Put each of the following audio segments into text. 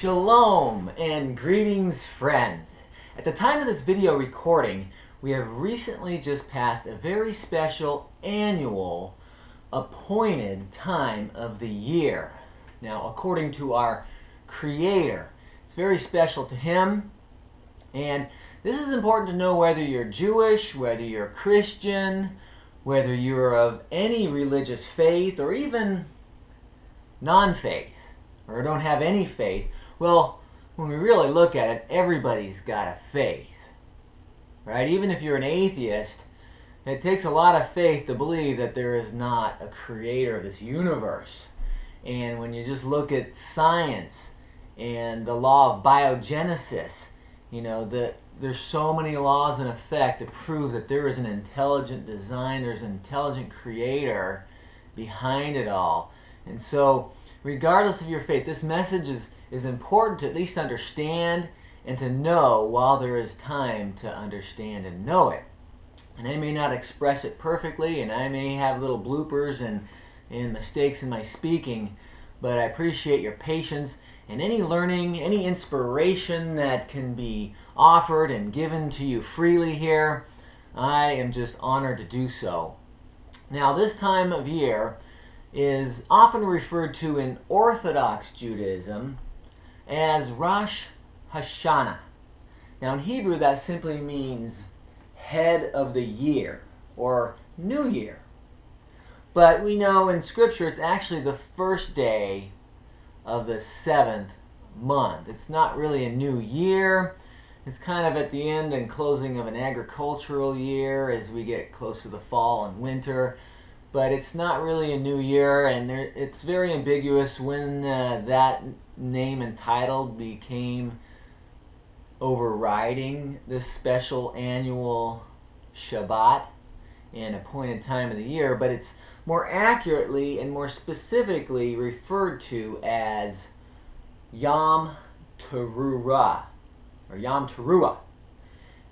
Shalom and greetings, friends. At the time of this video recording, we have recently just passed a very special annual appointed time of the year. Now, according to our Creator, it's very special to Him. And this is important to know whether you're Jewish, whether you're Christian, whether you're of any religious faith, or even non-faith, or don't have any faith. Well, when we really look at it, everybody's got a faith, right? Even if you're an atheist, it takes a lot of faith to believe that there is not a creator of this universe. And when you just look at science and the law of biogenesis, you know, there's so many laws in effect that prove that there is an intelligent design, there's an intelligent creator behind it all. And so, regardless of your faith, this message is important to at least understand and to know while there is time to understand and know it. And I may not express it perfectly, and I may have little bloopers and mistakes in my speaking, but I appreciate your patience and any learning, any inspiration that can be offered and given to you freely here. I am just honored to do so. Now, this time of year is often referred to in Orthodox Judaism as Rosh Hashanah. Now, in Hebrew, that simply means head of the year or New Year. But we know in Scripture it's actually the first day of the seventh month. It's not really a new year. It's kind of at the end and closing of an agricultural year as we get close to the fall and winter. But it's not really a new year, and it's very ambiguous when that name and title became overriding this special annual Shabbat and appointed time of the year. But it's more accurately and more specifically referred to as Yom Teruah, or Yom Teruah.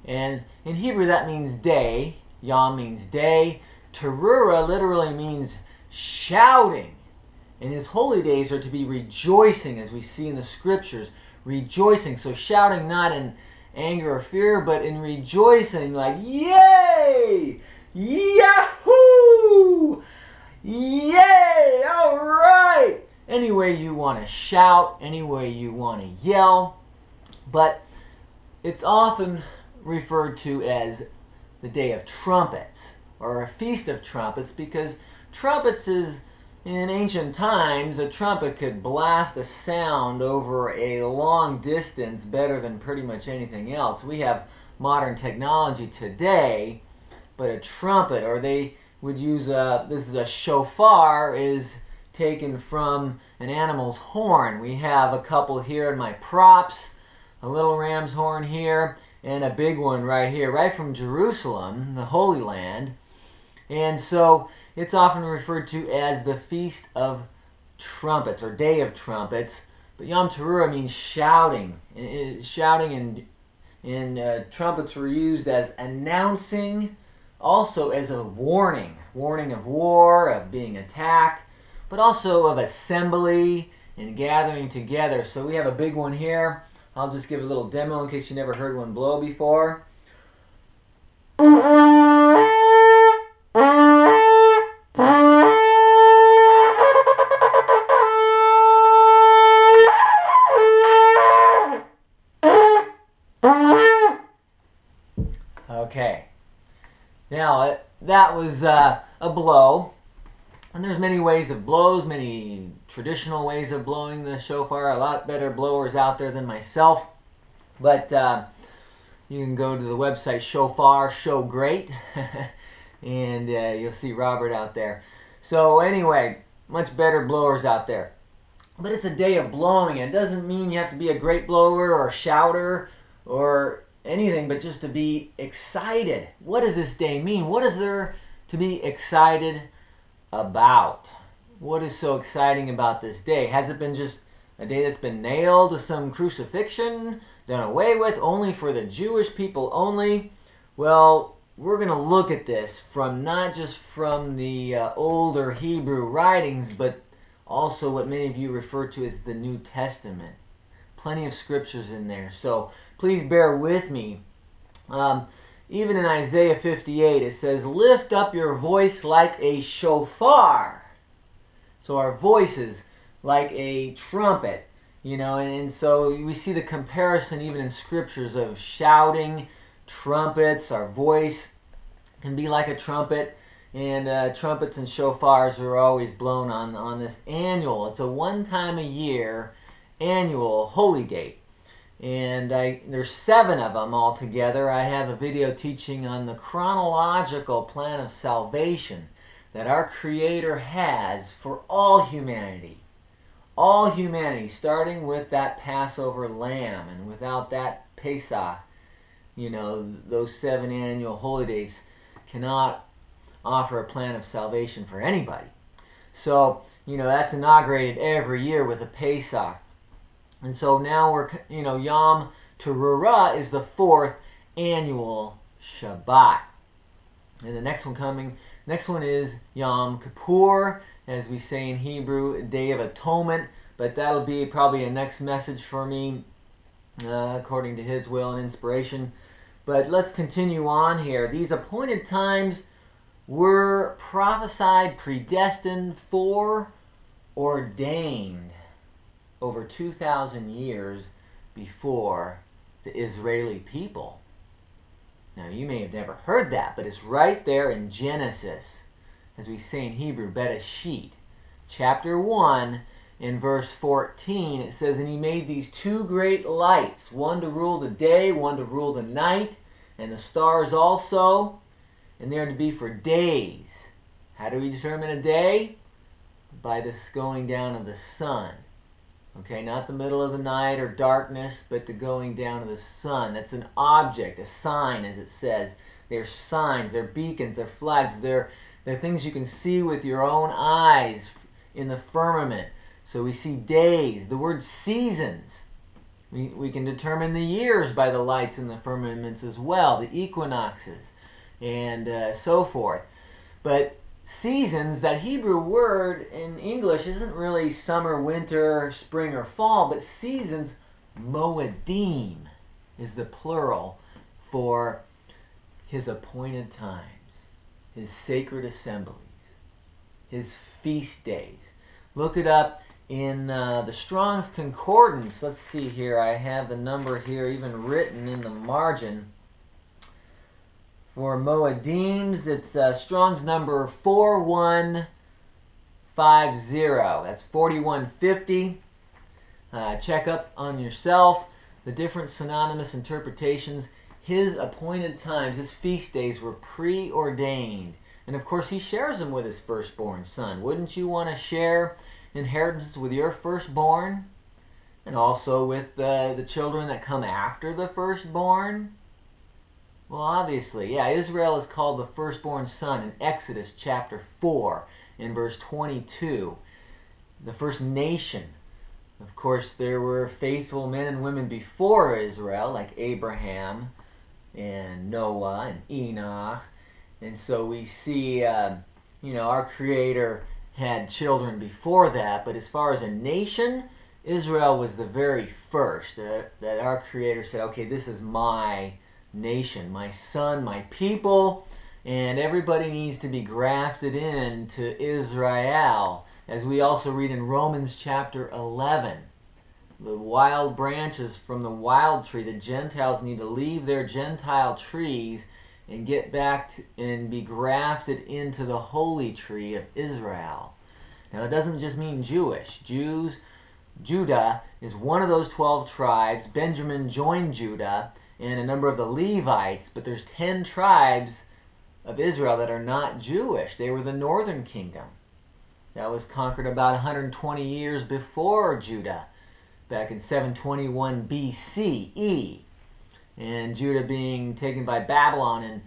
And in Hebrew that means day. Yom means day. Teruah literally means shouting, and his holy days are to be rejoicing, as we see in the Scriptures, rejoicing. So shouting not in anger or fear, but in rejoicing, like, yay, yahoo, yay, all right. Any way you want to shout, any way you want to yell, but it's often referred to as the Day of Trumpets, or a Feast of Trumpets, because trumpets is, in ancient times, a trumpet could blast a sound over a long distance better than pretty much anything else. We have modern technology today, but a trumpet, or they would use this is a shofar, is taken from an animal's horn. We have a couple here in my props, a little ram's horn here, and a big one right here, right from Jerusalem, the Holy Land. And so it's often referred to as the Feast of Trumpets, or Day of Trumpets. But Yom Teruah means shouting. Shouting and trumpets were used as announcing, also as a warning. Warning of war, of being attacked, but also of assembly and gathering together. So we have a big one here. I'll just give a little demo in case you never heard one blow before. Okay, now that was a blow, and there's many ways of blows, many traditional ways of blowing the shofar, a lot better blowers out there than myself, but you can go to the website Shofar Show Great, and you'll see Robert out there. So anyway, much better blowers out there, but it's a day of blowing. It doesn't mean you have to be a great blower or a shouter or anything, but just to be excited. What does this day mean? What is there to be excited about? What is so exciting about this day? Has it been just a day that's been nailed to some crucifixion, done away with, only for the Jewish people only? Well, we're going to look at this from not just from the older Hebrew writings, but also what many of you refer to as the New Testament. plenty of scriptures in there. So please bear with me. Even in Isaiah 58, it says, lift up your voice like a shofar. So our voices like a trumpet, you know, and so we see the comparison even in scriptures of shouting, trumpets. Our voice can be like a trumpet, and trumpets and shofars are always blown on this annual. It's a one-time-a-year annual holy date. And there's 7 of them altogether. I have a video teaching on the chronological plan of salvation that our Creator has for all humanity. All humanity, starting with that Passover lamb, and without that Pesach, you know, those 7 annual holy days cannot offer a plan of salvation for anybody. So, you know, that's inaugurated every year with a Pesach. And so now we're, you know, Yom Teruah is the 4th annual Shabbat. And the next one coming, next one is Yom Kippur, as we say in Hebrew, Day of Atonement. But that'll be probably a next message for me, according to His will and inspiration. But let's continue on here. These appointed times were prophesied, predestined, foreordained over 2,000 years before the Israeli people. Now, you may have never heard that, but it's right there in Genesis, as we say in Hebrew, Betashit, chapter 1, in verse 14, it says, and he made these 2 great lights, one to rule the day, one to rule the night, and the stars also, and they are to be for days. How do we determine a day? By this going down of the sun. Okay, not the middle of the night or darkness, but the going down of the sun. That's an object, a sign, as it says. They're signs, they're beacons, they're flags, they're things you can see with your own eyes in the firmament. So we see days, the word seasons. We can determine the years by the lights in the firmaments as well, the equinoxes, and so forth. But seasons, that Hebrew word in English isn't really summer, winter, spring, or fall, but seasons, Moedim, is the plural for His appointed times, His sacred assemblies, His feast days. Look it up in the Strong's Concordance. Let's see here. I have the number here even written in the margin. For Moedims, it's Strong's number 4150. That's 4150. Check up on yourself the different synonymous interpretations. His appointed times, His feast days, were preordained. And of course, He shares them with His firstborn son. Wouldn't you want to share inheritance with your firstborn? And also with the children that come after the firstborn? Well, obviously, yeah, Israel is called the firstborn son in Exodus chapter 4 in verse 22. The first nation. Of course, there were faithful men and women before Israel, like Abraham and Noah and Enoch. And so we see, you know, our Creator had children before that, but as far as a nation, Israel was the very first that our Creator said, okay, this is my nation, my son, my people, and everybody needs to be grafted in to Israel, as we also read in Romans chapter 11. The wild branches from the wild tree, the Gentiles need to leave their Gentile trees and get back and be grafted into the holy tree of Israel. Now, it doesn't just mean Jewish. Judah is one of those 12 tribes. Benjamin joined Judah and a number of the Levites, but there's 10 tribes of Israel that are not Jewish. They were the northern kingdom. That was conquered about 120 years before Judah, back in 721 BCE. And Judah being taken by Babylon in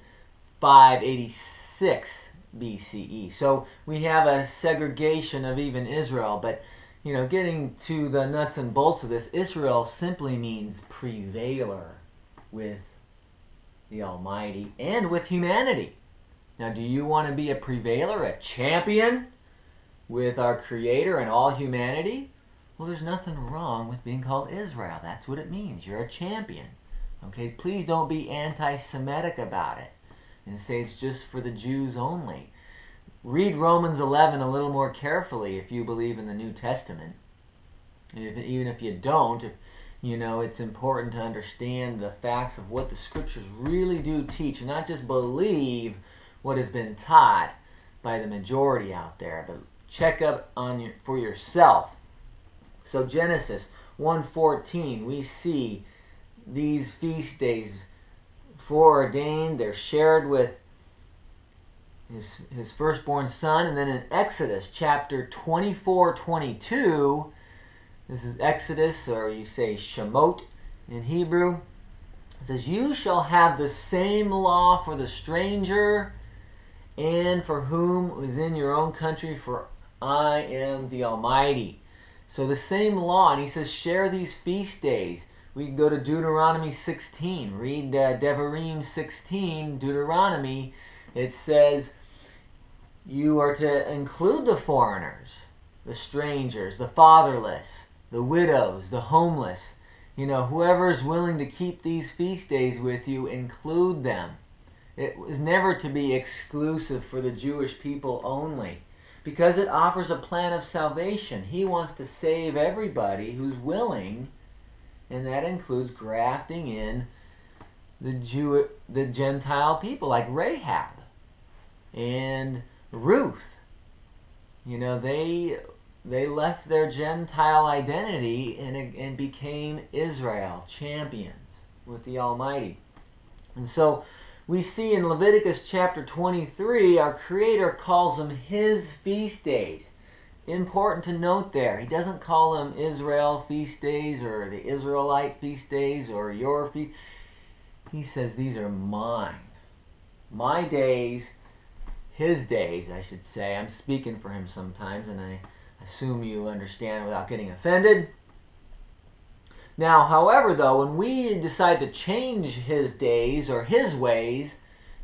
586 BCE. So we have a segregation of even Israel, but you know, getting to the nuts and bolts of this, Israel simply means prevailer with the Almighty and with humanity. Now, do you want to be a prevailer, a champion with our Creator and all humanity? Well, there's nothing wrong with being called Israel. That's what it means. You're a champion. Okay, please don't be anti-Semitic about it and say it's just for the Jews only. Read Romans 11 a little more carefully if you believe in the New Testament. Even if you don't, if, you know, it's important to understand the facts of what the Scriptures really do teach, and not just believe what has been taught by the majority out there, but check up on for yourself. So Genesis 1:14, we see these feast days foreordained. They're shared with his firstborn son. And then in Exodus chapter 24-22, this is Exodus, or you say Shemot in Hebrew, it says, "You shall have the same law for the stranger and for whom is in your own country, for I am the Almighty." So the same law, and he says, share these feast days. We can go to Deuteronomy 16, read Devarim 16, Deuteronomy. It says you are to include the foreigners, the strangers, the fatherless, the widows, the homeless. You know, whoever is willing to keep these feast days with you, include them. It was never to be exclusive for the Jewish people only, because it offers a plan of salvation. He wants to save everybody who's willing, and that includes grafting in the Gentile people, like Rahab and Ruth. You know, they left their Gentile identity and became Israel, champions with the Almighty. And so we see in Leviticus chapter 23, our Creator calls them His feast days. Important to note there, He doesn't call them Israel feast days or the Israelite feast days or your feast. He says these are mine. My days, His days, I should say. I'm speaking for Him sometimes, and I assume you understand without getting offended. Now, however, though, when we decide to change His days or His ways,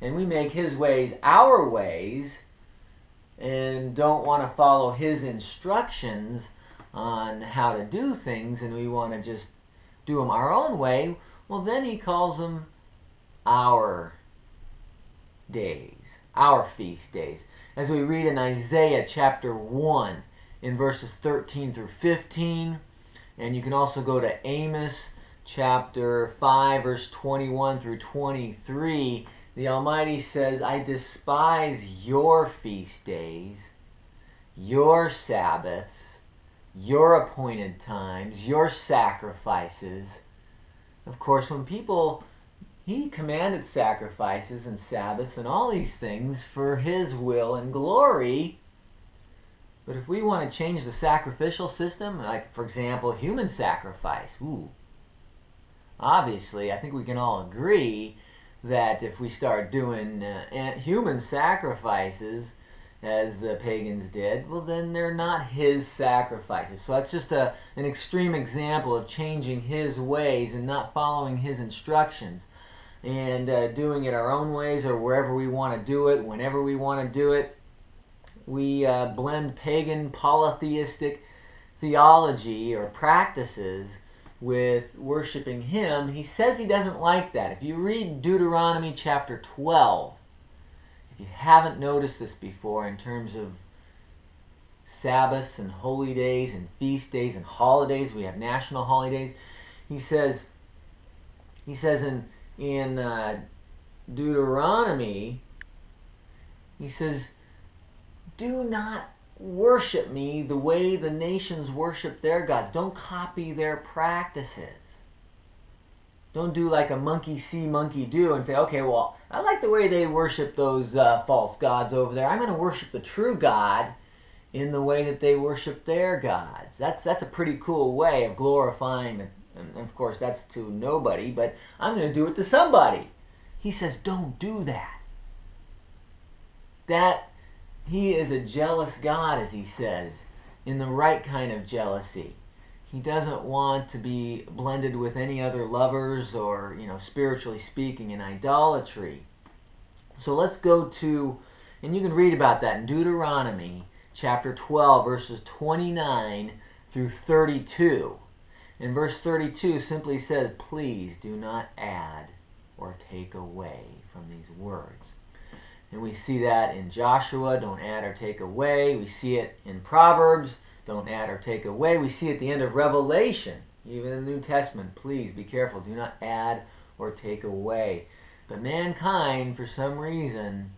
and we make His ways our ways, and don't want to follow His instructions on how to do things, and we want to just do them our own way, well, then He calls them our days, our feast days. As we read in Isaiah chapter 1, in verses 13 through 15, and you can also go to Amos chapter 5, verse 21 through 23, the Almighty says, "I despise your feast days, your Sabbaths, your appointed times, your sacrifices." Of course, when people, He commanded sacrifices and Sabbaths and all these things for His will and glory. But if we want to change the sacrificial system, like, for example, human sacrifice, obviously, I think we can all agree that if we start doing human sacrifices as the pagans did, well, then they're not His sacrifices. So that's just an extreme example of changing His ways and not following His instructions, and doing it our own ways or wherever we want to do it, whenever we want to do it. We blend pagan polytheistic theology or practices with worshiping Him. He says He doesn't like that. If you read Deuteronomy chapter 12, if you haven't noticed this before in terms of Sabbaths and holy days and feast days and holidays, we have national holidays. He says in Deuteronomy, He says, "Do not worship Me the way the nations worship their gods." Don't copy their practices. Don't do like a monkey see, monkey do and say, "Okay, well, I like the way they worship those false gods over there. I'm going to worship the true God in the way that they worship their gods." That's a pretty cool way of glorifying, and of course that's to nobody, but I'm going to do it to somebody. He says, don't do that. He is a jealous God, as He says, in the right kind of jealousy. He doesn't want to be blended with any other lovers or, you know, spiritually speaking, in idolatry. So let's go to, and you can read about that in Deuteronomy chapter 12, verses 29 through 32. And verse 32 simply says, please do not add or take away from these words. And we see that in Joshua, don't add or take away. We see it in Proverbs, don't add or take away. We see at the end of Revelation, even in the New Testament, please be careful, do not add or take away. But mankind, for some reason,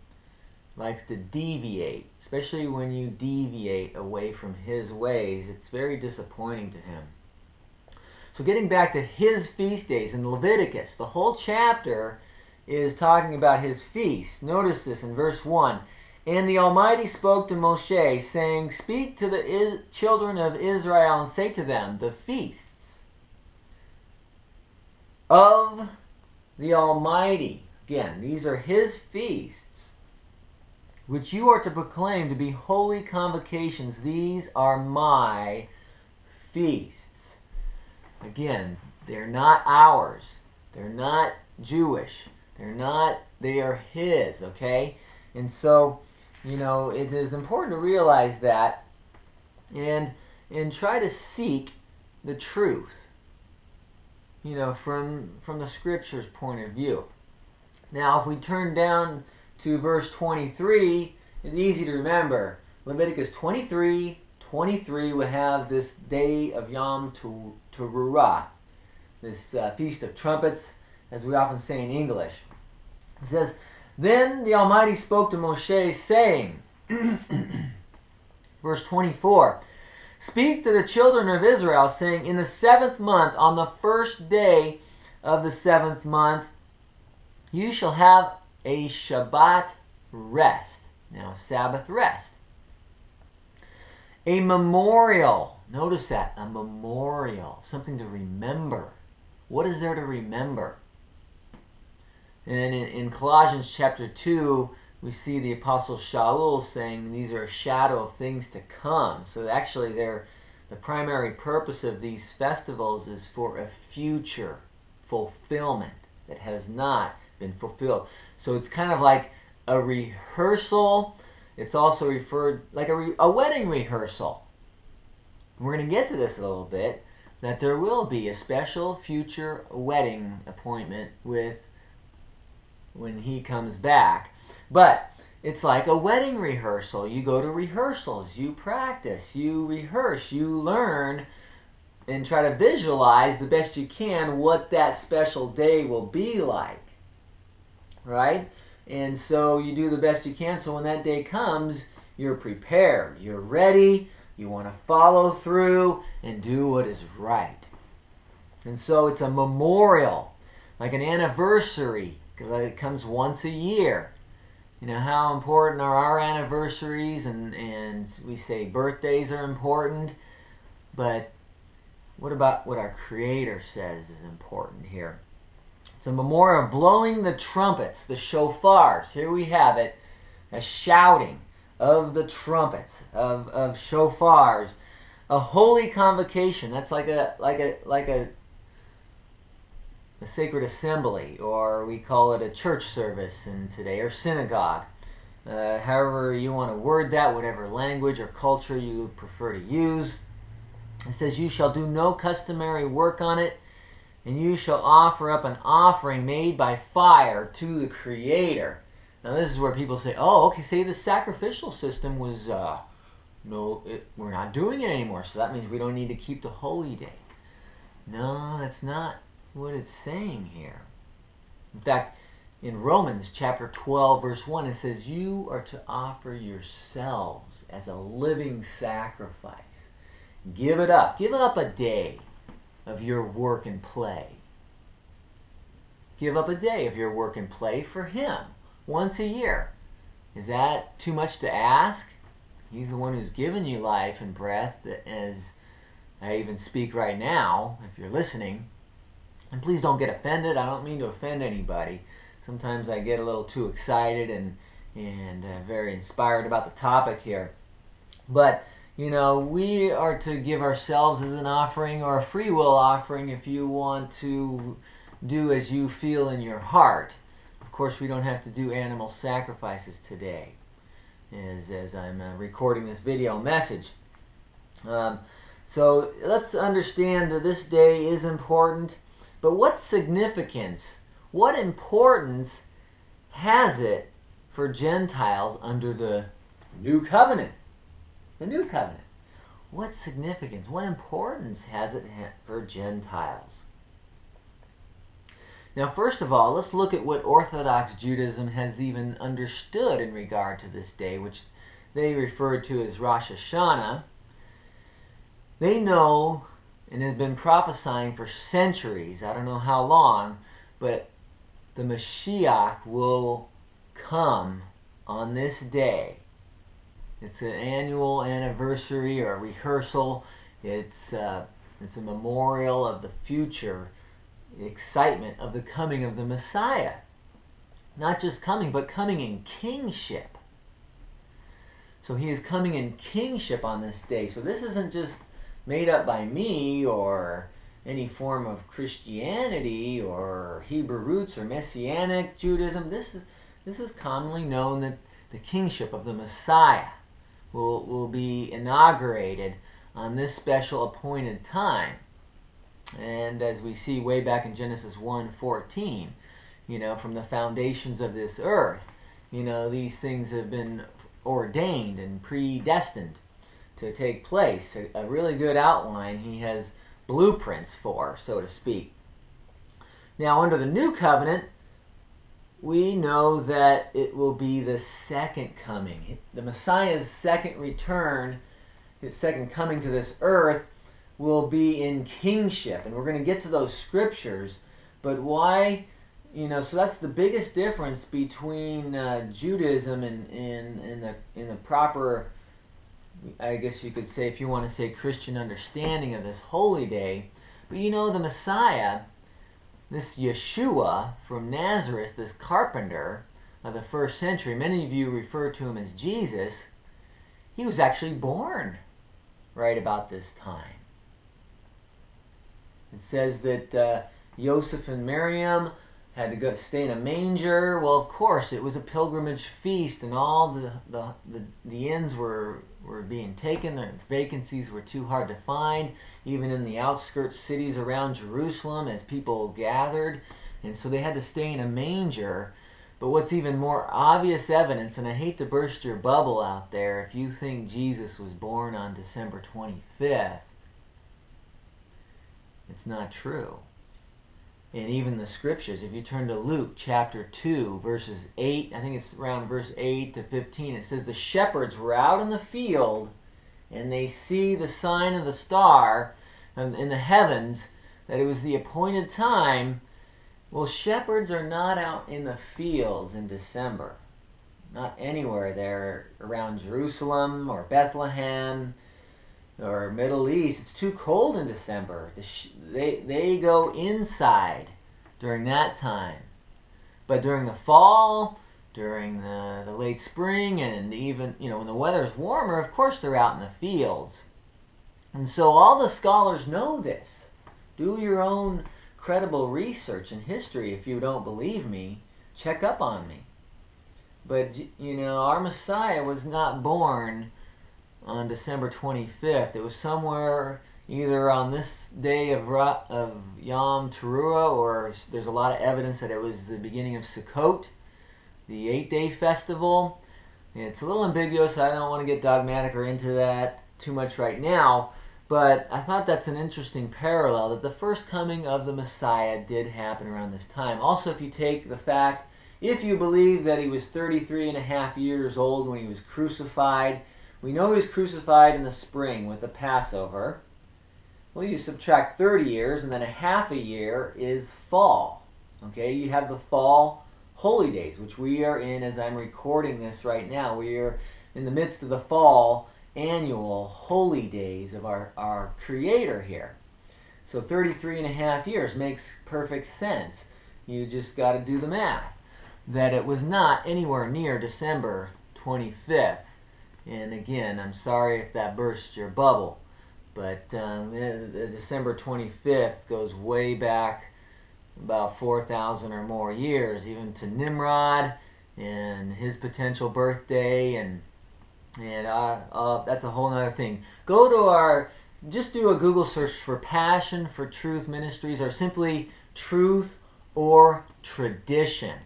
likes to deviate, especially when you deviate away from his ways. It's very disappointing to him. So getting back to his feast days in Leviticus, the whole chapter is talking about his feasts. Notice this in verse 1. And the Almighty spoke to Moshe, saying, speak to the children of Israel and say to them, the feasts of the Almighty. Again, these are his feasts, which you are to proclaim to be holy convocations. These are my feasts. Again, they're not ours. They're not Jewish. They're not, they are his, okay? And so, you know, it is important to realize that and try to seek the truth, you know, from the Scripture's point of view. Now, if we turn down to verse 23, it's easy to remember. Leviticus 23:23 would have this day of Yom Teruah, this Feast of Trumpets, as we often say in English. It says, then the Almighty spoke to Moshe, saying, verse 24, speak to the children of Israel, saying, in the 7th month, on the 1st day of the 7th month, you shall have a Shabbat rest. Now, Sabbath rest. A memorial. Notice that, a memorial. Something to remember. What is there to remember? And in Colossians chapter 2, we see the Apostle Shaul saying these are a shadow of things to come. So actually, the primary purpose of these festivals is for a future fulfillment that has not been fulfilled. So it's kind of like a rehearsal. It's also referred like a wedding rehearsal. We're going to get to this a little bit, that there will be a special future wedding appointment with when he comes back. But it's like a wedding rehearsal. You go to rehearsals, you practice, you rehearse, you learn, and try to visualize the best you can what that special day will be like, right? And so you do the best you can, so when that day comes, you're prepared, you're ready, you want to follow through and do what is right. And so it's a memorial, like an anniversary, because it comes once a year. You know, how important are our anniversaries, and we say birthdays are important, but what about what our Creator says is important here? It's a memorial of blowing the trumpets, the shofars. Here we have it, a shouting of the trumpets, of shofars. A holy convocation, that's like a sacred assembly, or we call it a church service in today, or synagogue. However you want to word that, whatever language or culture you prefer to use. It says, you shall do no customary work on it, and you shall offer up an offering made by fire to the Creator. Now this is where people say, oh, okay, see, the sacrificial system was, we're not doing it anymore, so that means we don't need to keep the holy day. No, that's not what it's saying here. In fact, in Romans chapter 12, verse 1, it says, you are to offer yourselves as a living sacrifice. Give it up. Give up a day of your work and play. Give up a day of your work and play for him once a year. Is that too much to ask? He's the one who's given you life and breath, as I even speak right now, if you're listening. And please don't get offended. I don't mean to offend anybody. Sometimes I get a little too excited and very inspired about the topic here. But, you know, we are to give ourselves as an offering, or a free will offering if you want to do as you feel in your heart. Of course, we don't have to do animal sacrifices today, as I'm recording this video message. So let's understand that this day is important, but what significance, what importance has it for Gentiles under the New Covenant? The New Covenant. What significance, what importance has it for Gentiles? Now, first of all, let's look at what Orthodox Judaism has even understood in regard to this day, which they refer to as Rosh Hashanah. They know and have been prophesying for centuries, I don't know how long, but the Mashiach will come on this day. It's an annual anniversary or rehearsal. It's a memorial of the future excitement of the coming of the Messiah. Not just coming, but coming in kingship. So he is coming in kingship on this day. So this isn't just made up by me or any form of Christianity or Hebrew roots or Messianic Judaism. This is commonly known that the kingship of the Messiah will be inaugurated on this special appointed time. And as we see way back in Genesis 1:14, you know, from the foundations of this earth, you know, these things have been ordained and predestined to take place. A really good outline he has blueprints for, so to speak. Now, under the New Covenant, we know that it will be the second coming. The Messiah's second return, his second coming to this earth, will be in kingship. And we're going to get to those scriptures. But why, you know, so that's the biggest difference between Judaism and the proper, I guess you could say, if you want to say, Christian understanding of this holy day. But you know, the Messiah, this Yeshua from Nazareth, this carpenter of the first century, many of you refer to him as Jesus, he was actually born right about this time. It says that Joseph and Miriam had to go stay in a manger. Well, of course, it was a pilgrimage feast, and all the inns were being taken. Their vacancies were too hard to find, even in the outskirts cities around Jerusalem as people gathered. And so they had to stay in a manger. But what's even more obvious evidence, and I hate to burst your bubble out there if you think Jesus was born on December 25th, it's not true. And even the scriptures, if you turn to Luke chapter 2, verses 8, I think it's around verse 8 to 15, it says, the shepherds were out in the field, and they see the sign of the star in the heavens, that it was the appointed time. Well, shepherds are not out in the fields in December. Not anywhere there around Jerusalem or Bethlehem or Middle East. It's too cold in December. They go inside during that time. But during the fall, during the late spring, and even, you know, when the weather's warmer, of course they're out in the fields. And so all the scholars know this. Do your own credible research in history. If you don't believe me, check up on me. But, you know, our Messiah was not born on December 25th. It was somewhere either on this day of Yom Teruah, or there's a lot of evidence that it was the beginning of Sukkot, the 8-day festival. It's a little ambiguous. I don't want to get dogmatic or into that too much right now, but I thought that's an interesting parallel, that the first coming of the Messiah did happen around this time. Also, if you take the fact, if you believe that he was 33 and a half years old when he was crucified, we know he was crucified in the spring with the Passover. Well, you subtract 30 years, and then a half a year is fall. Okay, you have the fall holy days, which we are in as I'm recording this right now. We are in the midst of the fall annual holy days of our Creator here. So 33 and a half years makes perfect sense. You just got to do the math. That it was not anywhere near December 25th. And again, I'm sorry if that bursts your bubble, but December 25th goes way back about 4,000 or more years, even to Nimrod and his potential birthday, and that's a whole other thing. Go to our just do a Google search for Passion for Truth Ministries or simply Truth or Tradition.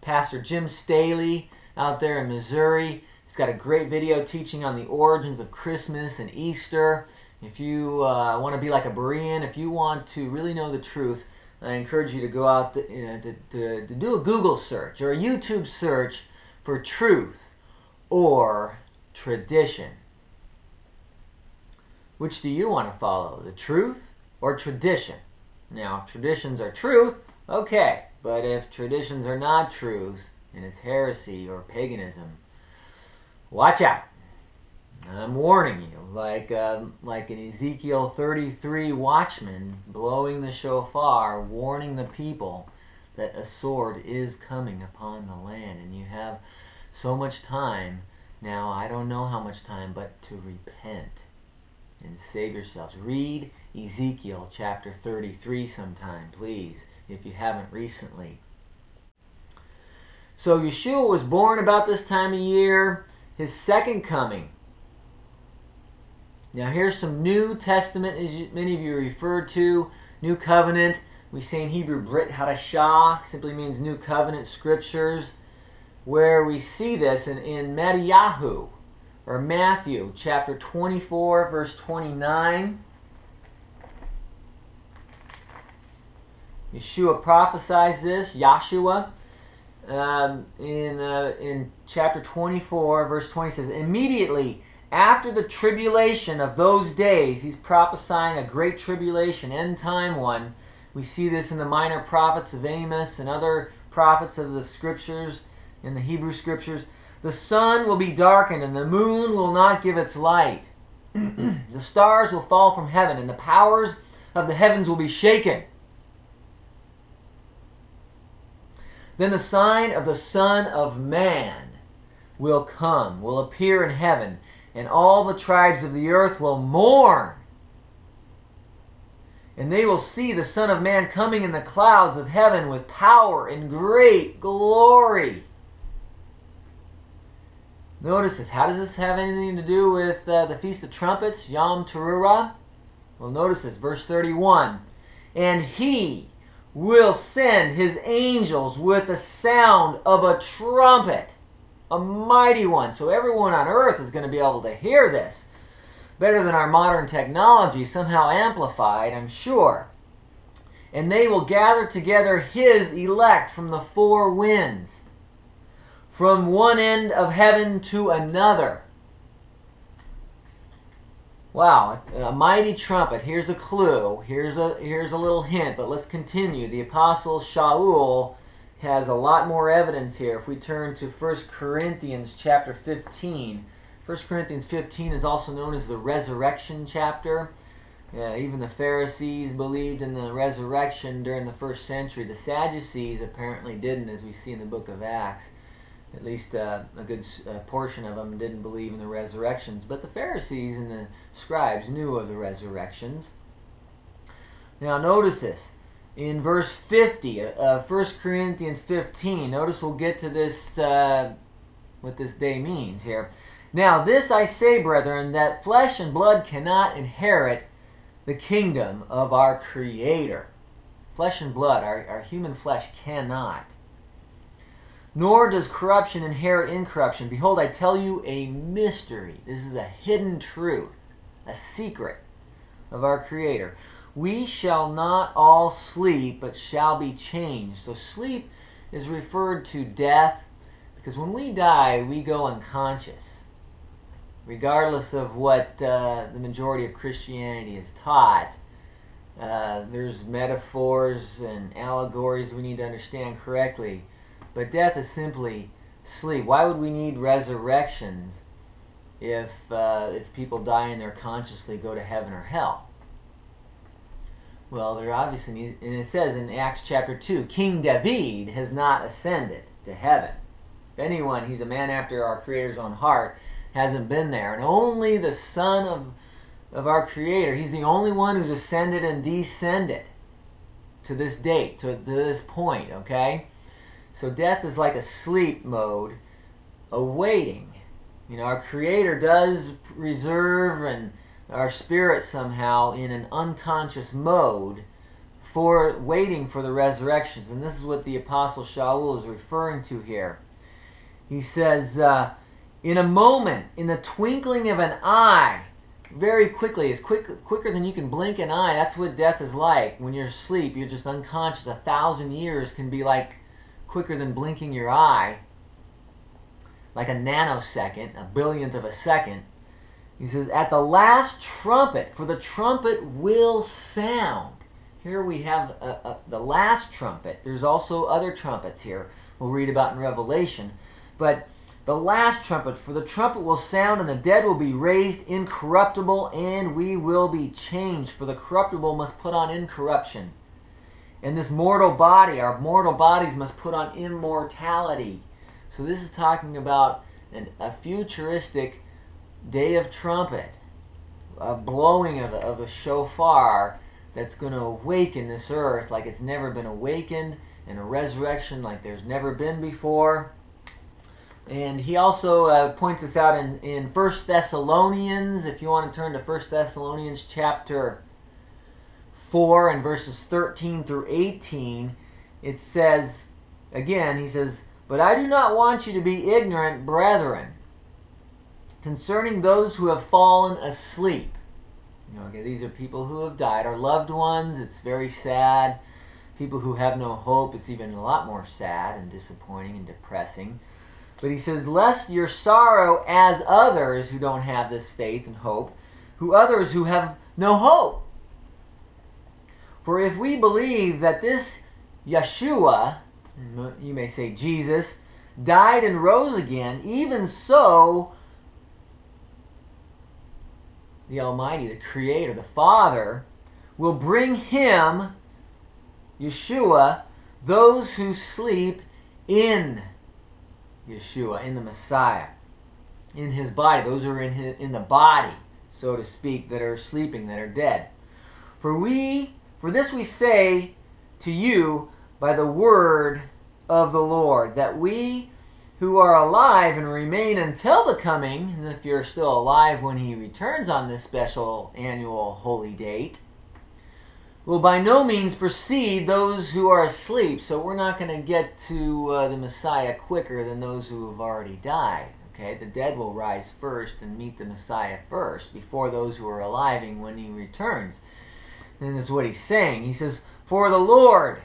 Pastor Jim Staley out there in Missouri, he's got a great video teaching on the origins of Christmas and Easter. If you want to be like a Berean, if you want to really know the truth, I encourage you to go out to do a Google search or a YouTube search for Truth or Tradition. Which do you want to follow, the truth or tradition? Now, if traditions are truth, okay. But if traditions are not truth, and it's heresy or paganism, watch out. I'm warning you, like an Ezekiel 33 watchman blowing the shofar, warning the people that a sword is coming upon the land. And you have so much time, now I don't know how much time, but to repent and save yourselves. Read Ezekiel chapter 33 sometime, please, if you haven't recently. So Yeshua was born about this time of year, his second coming. Now here's some New Testament, as many of you referred to, New Covenant. We say in Hebrew, Brit Hadashah, simply means New Covenant Scriptures, where we see this in Mattityahu, or Matthew, chapter 24, verse 29. Yeshua prophesies this, Yahshua, in chapter 24, verse 20 says, immediately after the tribulation of those days, he's prophesying a great tribulation, end time one. We see this in the minor prophets of Amos and other prophets of the scriptures, in the Hebrew scriptures. The sun will be darkened and the moon will not give its light. The stars will fall from heaven and the powers of the heavens will be shaken. Then the sign of the Son of Man will appear in heaven. And all the tribes of the earth will mourn. And they will see the Son of Man coming in the clouds of heaven with power and great glory. Notice this. How does this have anything to do with the Feast of Trumpets, Yom Teruah? Well, notice this. Verse 31. And he will send his angels with the sound of a trumpet. A mighty one. So everyone on earth is going to be able to hear this. Better than our modern technology, somehow amplified, I'm sure. And they will gather together his elect from the four winds, from one end of heaven to another. Wow, a mighty trumpet. Here's a clue. Here's a little hint, but let's continue. The Apostle Shaul has a lot more evidence here. If we turn to 1 Corinthians chapter 15, 1 Corinthians 15 is also known as the resurrection chapter. Even the Pharisees believed in the resurrection during the first century. The Sadducees apparently didn't, as we see in the book of Acts. At least a good portion of them didn't believe in the resurrections. But the Pharisees and the scribes knew of the resurrections. Now notice this. In verse 50 of 1 Corinthians 15, notice we'll get to this, what this day means here. Now this I say, brethren, that flesh and blood cannot inherit the kingdom of our Creator. Flesh and blood, our human flesh cannot. Nor does corruption inherit incorruption. Behold, I tell you a mystery. This is a hidden truth, a secret of our Creator. We shall not all sleep, but shall be changed. So sleep is referred to death, because when we die, we go unconscious, regardless of what the majority of Christianity is taught. There's metaphors and allegories we need to understand correctly, but death is simply sleep. Why would we need resurrections if people die and they're consciously go to heaven or hell? Well, they're obviously, and it says in Acts chapter 2, King David has not ascended to heaven. If anyone, he's a man after our Creator's own heart, hasn't been there. And only the Son of our Creator, he's the only one who's ascended and descended to this date, to this point, okay? So death is like a sleep mode, awaiting. You know, our Creator does reserve and our spirit somehow in an unconscious mode for waiting for the resurrections. And this is what the Apostle Shaul is referring to here. He says, in a moment, in the twinkling of an eye, very quickly, it's quicker than you can blink an eye. That's what death is like. When you're asleep, you're just unconscious. 1,000 years can be like quicker than blinking your eye, like a nanosecond, a billionth of a second. He says, at the last trumpet, for the trumpet will sound. Here we have the last trumpet. There's also other trumpets here we'll read about in Revelation. But the last trumpet, for the trumpet will sound, and the dead will be raised incorruptible, and we will be changed. For the corruptible must put on incorruption, and this mortal body, our mortal bodies, must put on immortality. So this is talking about a futuristic day of trumpet, a blowing of a shofar that's going to awaken this earth like it's never been awakened, and a resurrection like there's never been before. And he also points this out in 1 Thessalonians, if you want to turn to 1 Thessalonians chapter 4 and verses 13 through 18, it says, again, he says, "But I do not want you to be ignorant, brethren, concerning those who have fallen asleep." Okay, these are people who have died, our loved ones. It's very sad. People who have no hope, it's even a lot more sad and disappointing and depressing. But he says, "Lest your sorrow as others who don't have this faith and hope, who others who have no hope. For if we believe that this Yeshua," you may say Jesus, "died and rose again, even so the Almighty, the Creator, the Father, will bring him," Yeshua, "those who sleep in Yeshua," in the Messiah, in his body, those who are in the body, so to speak, that are sleeping, that are dead. For this we say to you by the word of the Lord, that we who are alive and remain until the coming," and if you're still alive when he returns on this special annual holy date, "will by no means precede those who are asleep." So we're not going to get to the Messiah quicker than those who have already died. Okay, the dead will rise first and meet the Messiah first, before those who are alive when he returns. And that's what he's saying. He says, "For the Lord,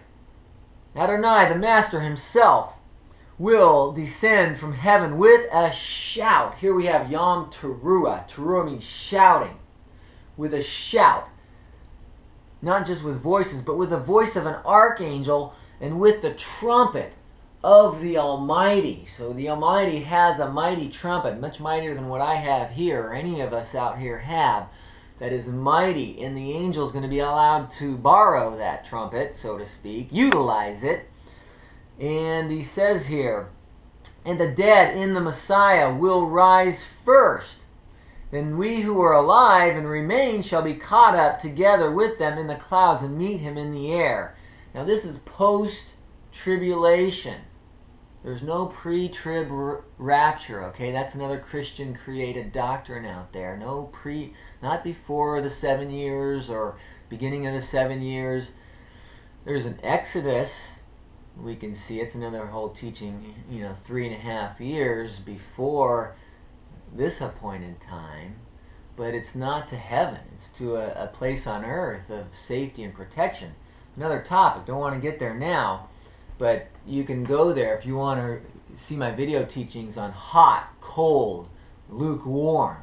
Adonai, the Master himself, will descend from heaven with a shout." Here we have Yom Teruah. Teruah means shouting. With a shout. Not just with voices, but with the voice of an archangel and with the trumpet of the Almighty. So the Almighty has a mighty trumpet, much mightier than what I have here, or any of us out here have, that is mighty. And the angel is going to be allowed to borrow that trumpet, so to speak, utilize it. And he says here, "And the dead in the Messiah will rise first. Then we who are alive and remain shall be caught up together with them in the clouds and meet him in the air." Now this is post-tribulation. There's no pre-trib rapture, okay? That's another Christian-created doctrine out there. No not before the 7 years or beginning of the 7 years. There's an exodus. We can see it's another whole teaching, 3.5 years before this appointed time, but it's not to heaven. It's to a place on earth of safety and protection. Another topic, don't want to get there now, but you can go there if you want to see my video teachings on hot, cold, lukewarm,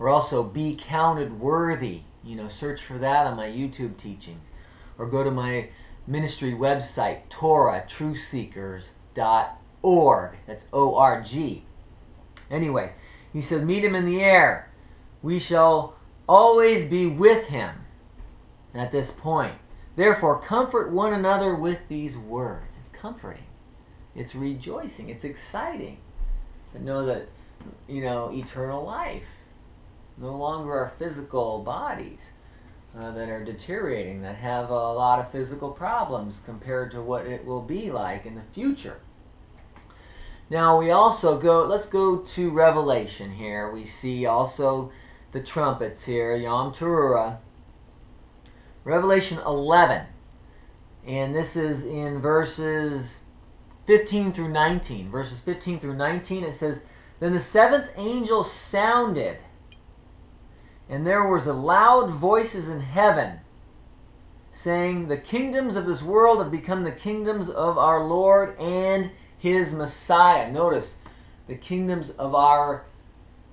or also be counted worthy. Search for that on my YouTube teachings, or go to my ministry website, torahtruthseekers.org. That's O-R-G. Anyway, he said, "Meet him in the air. We shall always be with him." At this point, "Therefore comfort one another with these words." It's comforting. It's rejoicing. It's exciting to know that, eternal life. No longer our physical bodies that are deteriorating, that have a lot of physical problems compared to what it will be like in the future. Now let's go to Revelation here. We see also the trumpets here, Yom Teruah. Revelation 11, and this is in verses 15 through 19. Verses 15 through 19, it says, "Then the seventh angel sounded, and there was a loud voices in heaven, saying, the kingdoms of this world have become the kingdoms of our Lord and His Messiah." Notice, the kingdoms of our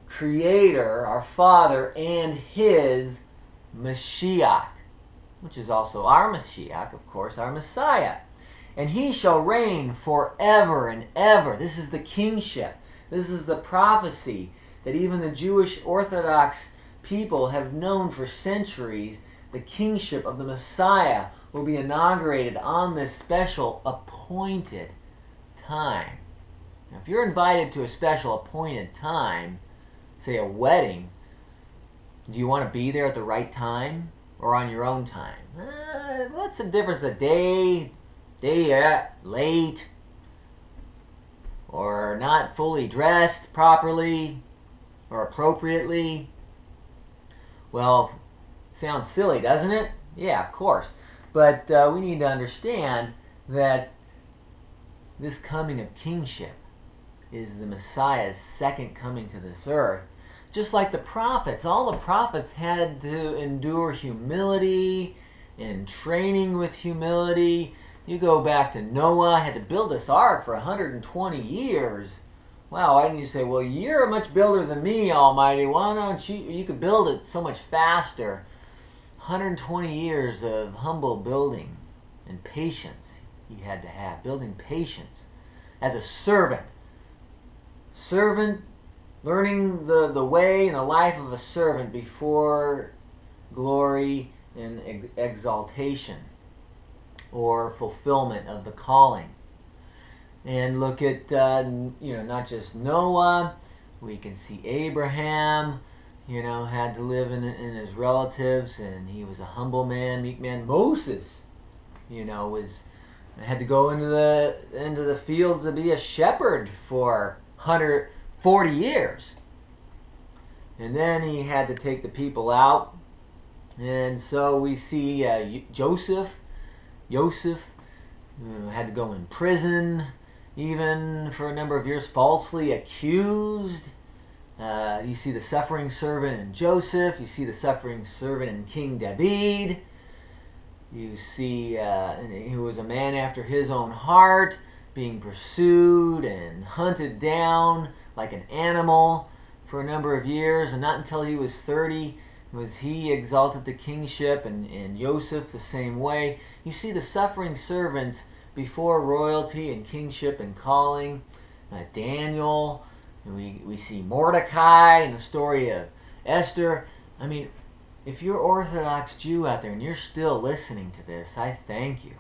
Creator, our Father, and His Mashiach, which is also our Mashiach, of course, our Messiah. "And He shall reign forever and ever." This is the kingship. This is the prophecy that even the Jewish Orthodox people have known for centuries. The kingship of the Messiah will be inaugurated on this special appointed time. Now, if you're invited to a special appointed time, say a wedding, do you want to be there at the right time or on your own time? What's the difference? A day late, or not fully dressed properly or appropriately? Well, sounds silly, doesn't it? Yeah, of course. But we need to understand that this coming of kingship is the Messiah's second coming to this earth. Just like the prophets, all the prophets had to endure humility and training with humility. You go back to Noah, had to build this ark for 120 years. Wow, why didn't you say, well, you're a much builder than me, Almighty. Why don't you could build it so much faster. 120 years of humble building and patience he had to have. Building patience as a servant. Servant, learning the way and the life of a servant before glory and exaltation, or fulfillment of the calling. And look at, not just Noah, we can see Abraham, had to live in his relatives, and he was a humble man, meek man. Moses, had to go into the field to be a shepherd for 140 years. And then he had to take the people out. And so we see Joseph had to go in prison, even for a number of years, falsely accused. You see the suffering servant in Joseph. You see the suffering servant in King David. You see who was a man after his own heart, being pursued and hunted down like an animal for a number of years. And not until he was 30 was he exalted to kingship, and Joseph the same way. You see the suffering servants before royalty and kingship and calling. Daniel, and we see Mordecai in the story of Esther. I mean, if you're Orthodox Jew out there and you're still listening to this, I thank you.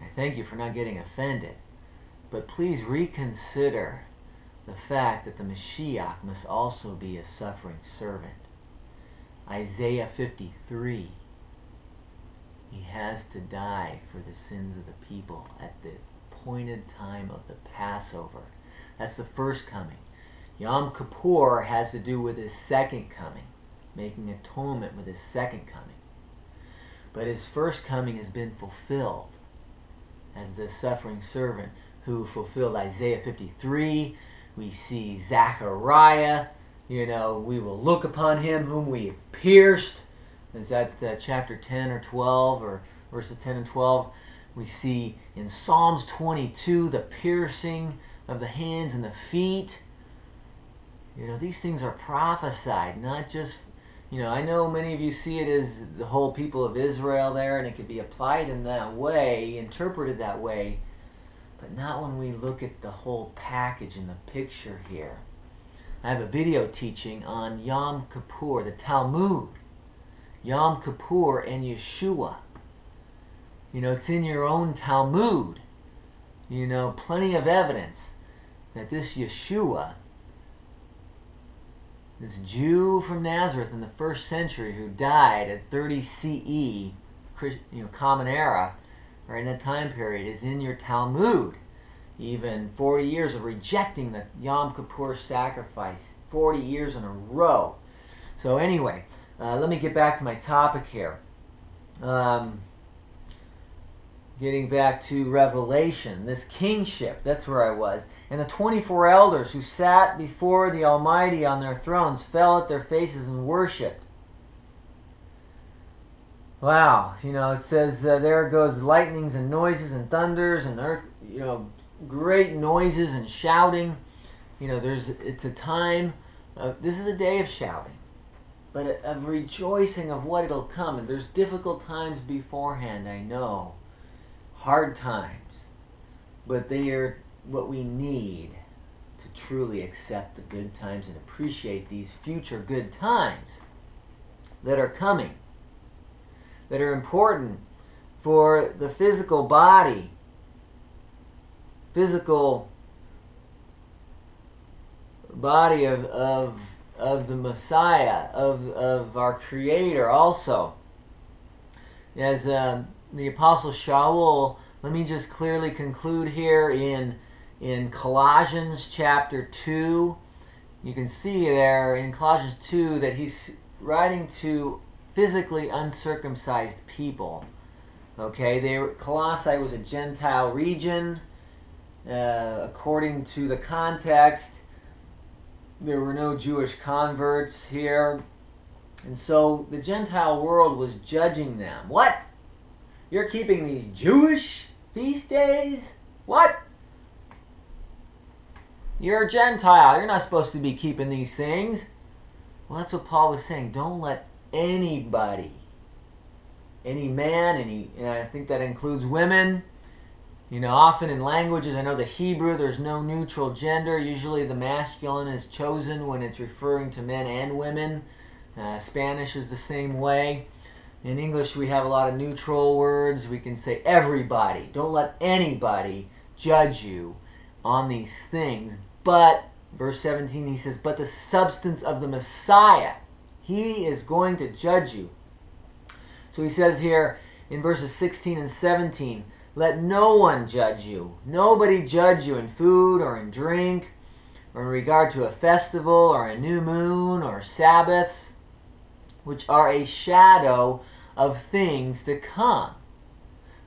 I thank you for not getting offended. But please reconsider the fact that the Mashiach must also be a suffering servant. Isaiah 53. He has to die for the sins of the people at the appointed time of the Passover. That's the first coming. Yom Kippur has to do with his second coming, making atonement with his second coming. But his first coming has been fulfilled as the suffering servant who fulfilled Isaiah 53. We see Zechariah, we will look upon him whom we have pierced. Is that chapter 10 or 12, or verses 10 and 12? We see in Psalms 22 the piercing of the hands and the feet. These things are prophesied, not just, I know many of you see it as the whole people of Israel there, and it could be applied in that way, interpreted that way, but not when we look at the whole package in the picture here. I have a video teaching on Yom Kippur, the Talmud. Yom Kippur and Yeshua. It's in your own Talmud. Plenty of evidence that this Yeshua, this Jew from Nazareth in the first century who died at 30 CE, Common Era, or in that time period, is in your Talmud. Even 40 years of rejecting the Yom Kippur sacrifice, 40 years in a row. So anyway, let me get back to my topic here. Getting back to Revelation, this kingship, that's where I was. And the 24 elders who sat before the Almighty on their thrones fell at their faces and worshipped. Wow, you know, it says there goes lightnings and noises and thunders and earth, you know, great noises and shouting. You know, it's a time, this is a day of shouting, but of rejoicing of what it'll come. And there's difficult times beforehand, I know. Hard times, but they are what we need to truly accept the good times and appreciate these future good times that are coming, that are important for the physical body, of the Messiah, of our Creator also. As the Apostle Shaul, let me just clearly conclude here in Colossians chapter 2. You can see there in Colossians 2 that he's writing to physically uncircumcised people. Okay, Colossae was a Gentile region. According to the context, there were no Jewish converts here. And so the Gentile world was judging them. What? You're keeping these Jewish feast days? What? You're a Gentile. You're not supposed to be keeping these things. Well, that's what Paul was saying. Don't let anybody, any man, and I think that includes women. You know, often in languages, I know the Hebrew, there's no neutral gender. Usually the masculine is chosen when it's referring to men and women. Spanish is the same way. In English, we have a lot of neutral words. We can say everybody. Don't let anybody judge you on these things. But, verse 17, he says, but the substance of the Messiah, he is going to judge you. So he says here in verses 16 and 17, let no one judge you. Nobody judge you in food or in drink or in regard to a festival or a new moon or Sabbaths, which are a shadow of things to come.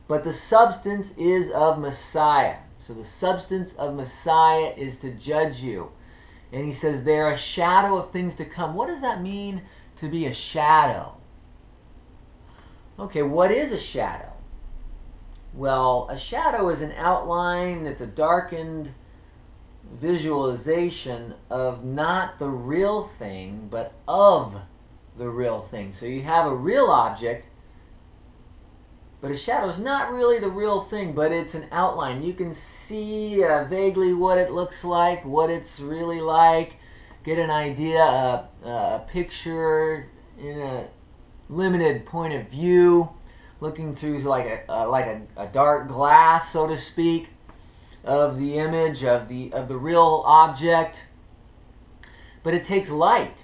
But the substance is of Messiah. So the substance of Messiah is to judge you. And he says they're a shadow of things to come. What does that mean to be a shadow? Okay, what is a shadow? Well, a shadow is an outline, it's a darkened visualization of not the real thing, but of the real thing. So you have a real object, but a shadow is not really the real thing, but it's an outline. You can see vaguely what it looks like, what it's really like, get an idea, a picture in a limited point of view, looking through like a dark glass, so to speak, of the image of the real object. But it takes light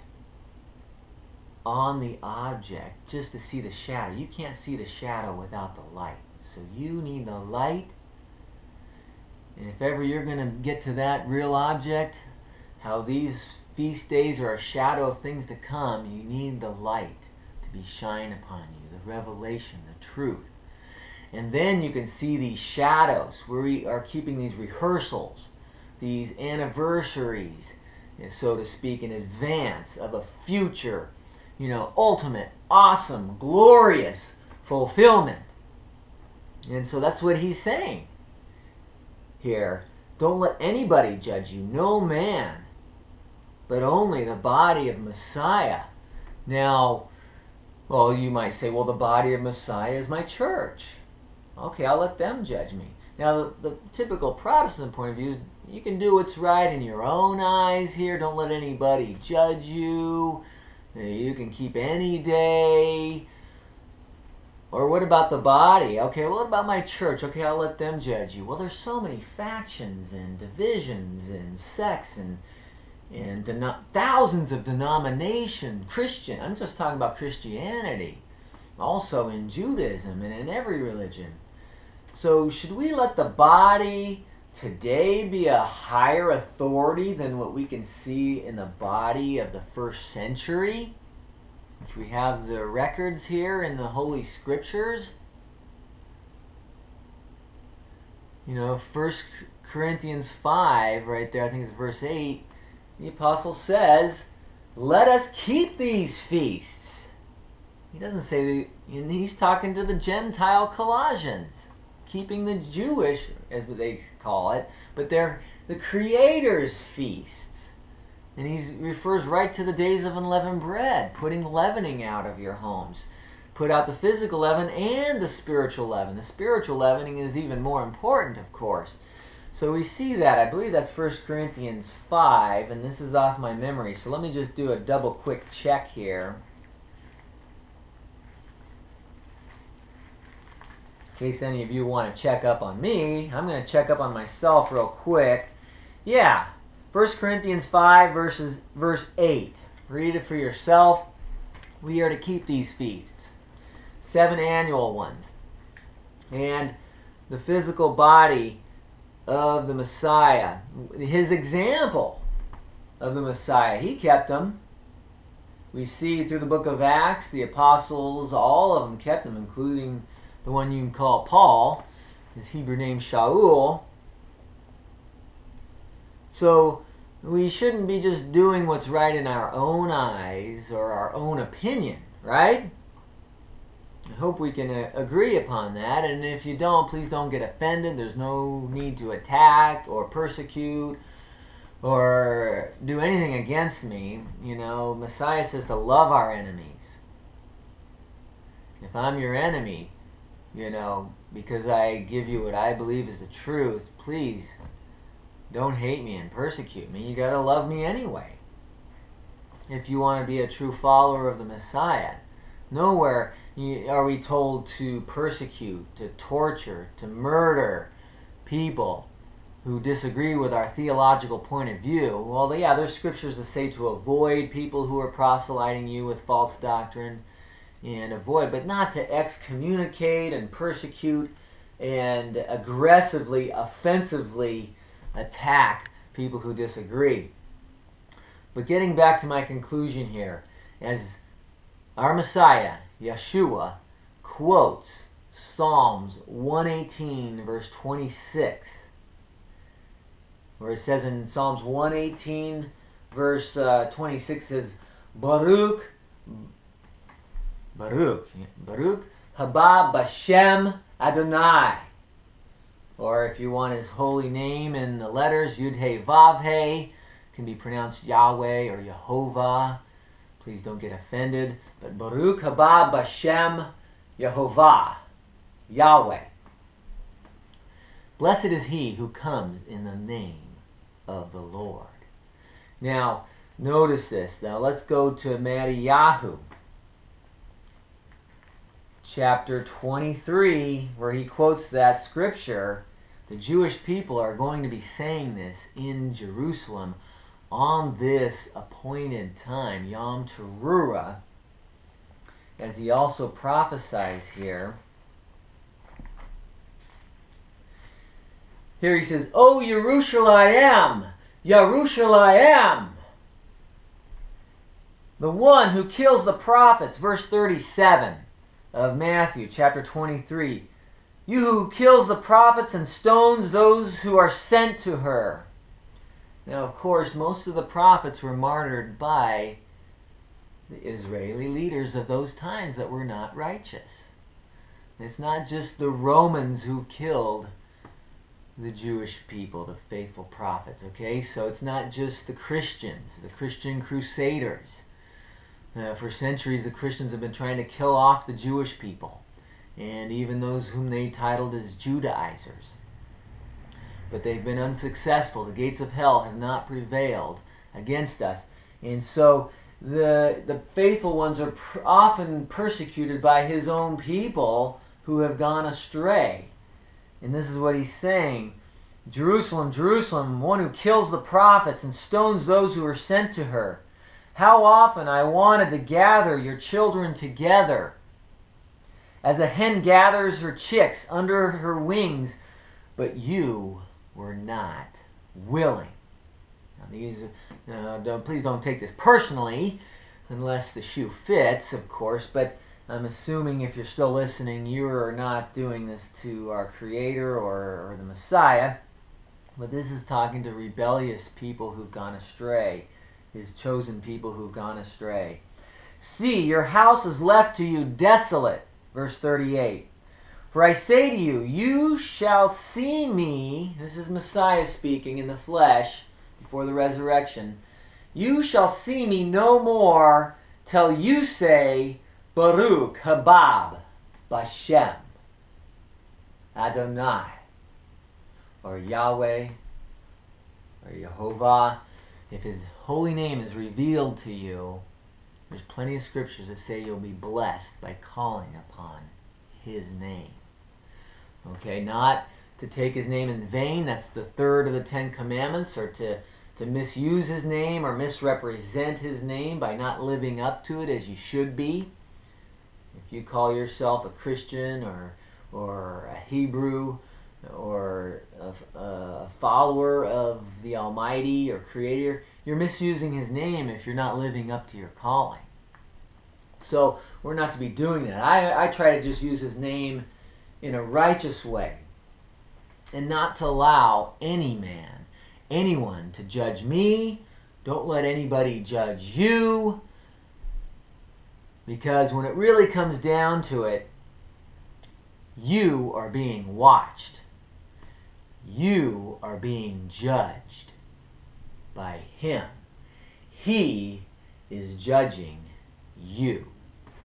on the object just to see the shadow. You can't see the shadow without the light. So you need the light. And if ever you're going to get to that real object, how these feast days are a shadow of things to come, you need the light to be shine upon you, the revelation, the truth. And then you can see these shadows where we are keeping these rehearsals, these anniversaries, so to speak, in advance of a future, you know, ultimate, awesome, glorious fulfillment. And so that's what he's saying here. Don't let anybody judge you, no man, but only the body of Messiah. Now, well, you might say, well, the body of Messiah is my church. Okay, I'll let them judge me. Now, the typical Protestant point of view is you can do what's right in your own eyes here. Don't let anybody judge you. You can keep any day. Or what about the body? Okay, what about my church? Okay, I'll let them judge you. Well, there's so many factions and divisions and sects and thousands of denominations. Christian, I'm just talking about Christianity. Also in Judaism and in every religion. So should we let the body today be a higher authority than what we can see in the body of the first century? which we have the records here in the Holy Scriptures. You know, 1 Corinthians 5, right there, I think it's verse 8, the apostle says, let us keep these feasts. He doesn't say, and he's talking to the Gentile Colossians, keeping the Jewish, as they call it, but they're the Creator's feasts. And he refers right to the days of unleavened bread, putting leavening out of your homes. Put out the physical leaven and the spiritual leaven. The spiritual leavening is even more important, of course. So we see that. I believe that's 1 Corinthians 5, and this is off my memory. So let me just do a double quick check here, in case any of you want to check up on me. I'm going to check up on myself real quick. Yeah, 1 Corinthians 5, verse 8. Read it for yourself. We are to keep these feasts, 7 annual ones. And the physical body of the Messiah, his example of the Messiah, he kept them. We see through the book of Acts, the apostles, all of them kept them, including the one you can call Paul, his Hebrew name Shaul. So we shouldn't be just doing what's right in our own eyes or our own opinion, right? I hope we can agree upon that, and if you don't, please don't get offended. There's no need to attack or persecute or do anything against me. You know, Messiah says to love our enemies. If I'm your enemy, you know, because I give you what I believe is the truth, please don't hate me and persecute me. You gotta love me anyway, if you want to be a true follower of the Messiah. Nowhere are we told to persecute, to torture, to murder people who disagree with our theological point of view. Well, yeah, there's scriptures that say to avoid people who are proselyting you with false doctrine and avoid, but not to excommunicate and persecute and aggressively, offensively attack people who disagree. But getting back to my conclusion here, as our Messiah, Yeshua, quotes Psalms 118, verse 26, where it says in Psalms 118, verse 26, says, Baruch haba b'shem Adonai. Or if you want his holy name in the letters, Yud-Heh, Vav-Heh, can be pronounced Yahweh or Yehovah. Please don't get offended. But Baruch haba b'shem Yehovah, Yahweh. Blessed is he who comes in the name of the Lord. Now, notice this. Now, let's go to Mattityahu, chapter 23, where he quotes that scripture. The Jewish people are going to be saying this in Jerusalem on this appointed time, Yom Teruah, as he also prophesies here. Here he says, O Yerushalayim, Yerushalayim, the one who kills the prophets, verse 37 of Matthew, chapter 23. You who kills the prophets and stones those who are sent to her. Now, of course, most of the prophets were martyred by the Israeli leaders of those times that were not righteous. It's not just the Romans who killed the Jewish people, the faithful prophets, okay? So it's not just the Christians, the Christian crusaders. For centuries, the Christians have been trying to kill off the Jewish people, and even those whom they titled as Judaizers. But they've been unsuccessful. The gates of hell have not prevailed against us. And so the faithful ones are often persecuted by his own people who have gone astray. And this is what he's saying. Jerusalem, Jerusalem, one who kills the prophets and stones those who are sent to her. How often I wanted to gather your children together, as a hen gathers her chicks under her wings, but you were not willing. Now, please don't take this personally. unless the shoe fits, of course, but I'm assuming if you're still listening, you are not doing this to our Creator or the Messiah, but this is talking to rebellious people who've gone astray, His chosen people who've gone astray. See, your house is left to you desolate, verse 38. For I say to you, you shall see me, this is Messiah speaking in the flesh before the resurrection, you shall see me no more till you say, Baruch haba b'shem Adonai, or Yahweh, or Yehovah. If His holy name is revealed to you, there's plenty of scriptures that say you'll be blessed by calling upon His name. Okay, not to take His name in vain, that's the third of the Ten Commandments, or to misuse His name or misrepresent His name by not living up to it as you should be. If you call yourself a Christian or a Hebrew or a follower of the Almighty or Creator, you're misusing His name if you're not living up to your calling. So we're not to be doing that. I try to just use His name in a righteous way and not to allow any man, anyone to judge me. Don't let anybody judge you, because when it really comes down to it, you are being watched. You are being judged by Him. He is judging you.